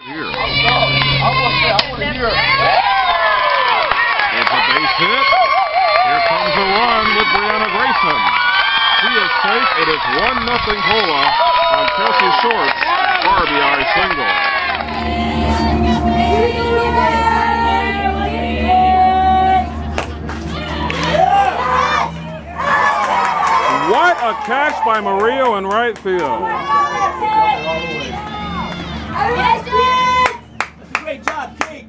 It's a base hit. Here comes a run with Brianna Grayson. She is safe. It is 1-0 Pola on Kelsey Short's RBI single. What a catch by Murillo in right field. Great job, Jake.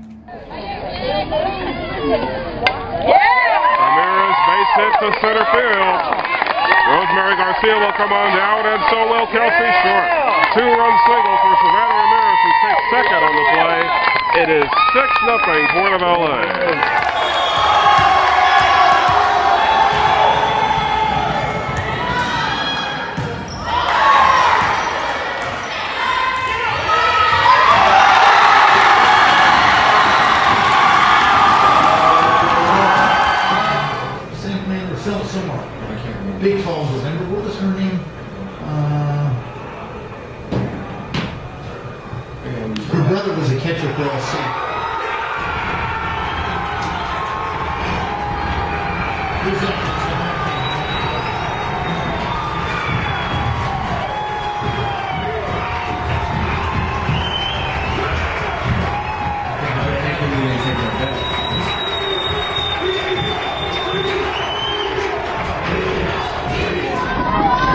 Ramirez base hit to center field. Rosemary Garcia will come on out, and so will Kelsey Short. Two-run single for Savannah Ramirez, who takes second on the play. It is 6-0 Port of LA. Big Falls, remember, what was her name? Her brother was a catcher for us.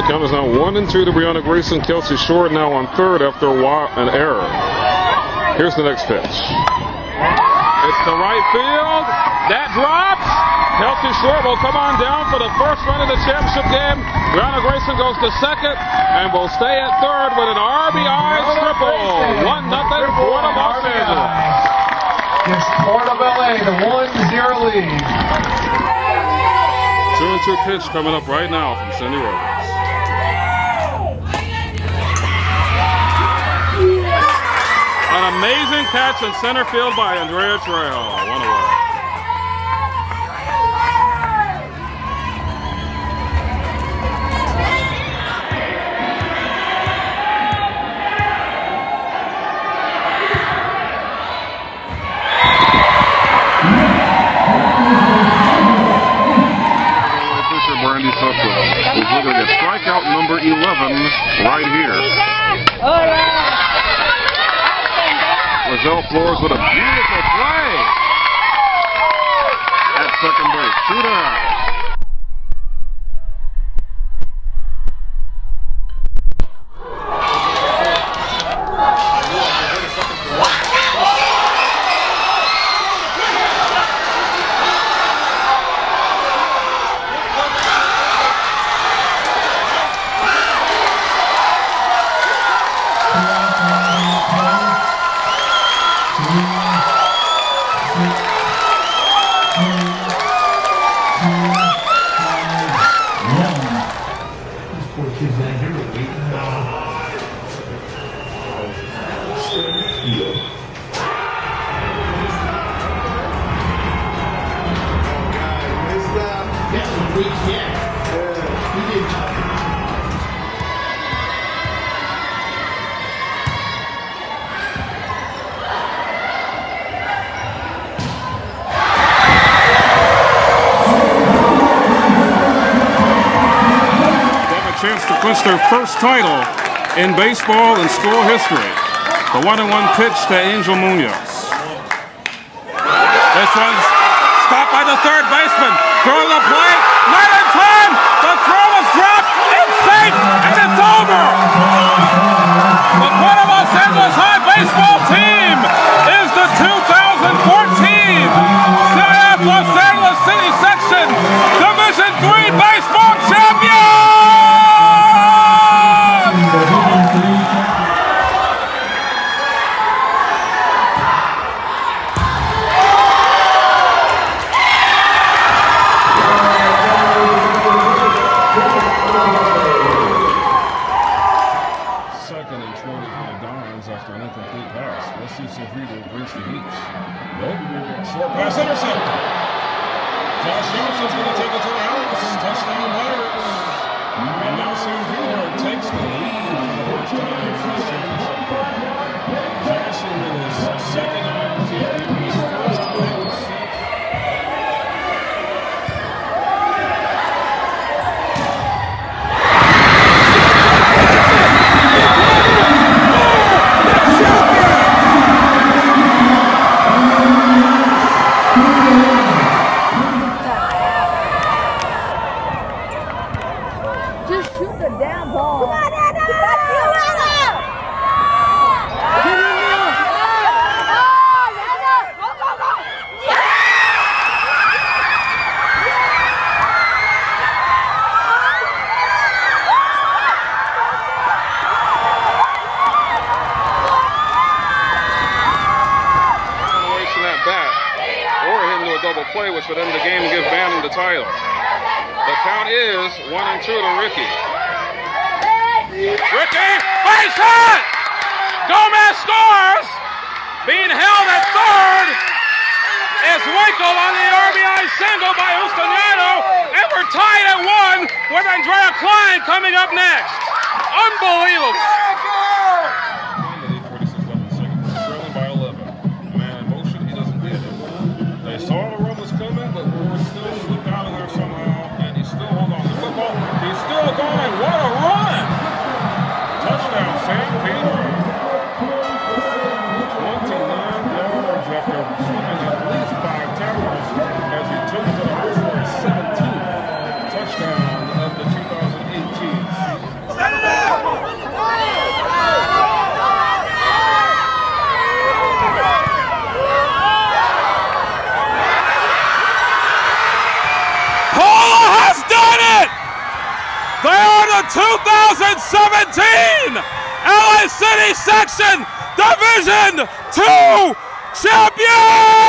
Count is now 1-2 to Brianna Grayson. Kelsey Short now on third after an error. Here's the next pitch. It's to right field. That drops. Kelsey Short will come on down for the first run of the championship game. Brianna Grayson goes to second and will stay at third with an RBI triple. 1-0 Port of Los Angeles. Gives Port of LA the 1-0 lead. 2-2 pitch coming up right now from Cindy Rover. An amazing catch in center field by Andrea Trejo. One away. Really appreciate Brandy Sutcliffe. He's looking at strikeout number 11 right here. All right. Giselle Flores with a beautiful play at second base. 2-0. Their first title in baseball and school history. The 1-1 pitch to Angel Munoz. This one's stopped by the third baseman. Throw to the plate, not in time. The throw is dropped. It's safe, and it's over. The Port of Los Angeles High baseball team is the 2014 City of Los Angeles City Section Division III baseball champion. Takes the lead for the first time in the season. a down ball. Come on, Anna! That's you, Anna! Play was for them to game and give Bantam the title. The count is 1-2 to Ricky. Ricky, big shot! Gomez scores! Being held at third is Winkle on the RBI single by Ustiniano, and we're tied at 1 with Andrea Klein coming up next. Unbelievable! They are the 2017 LA City Section Division II champions!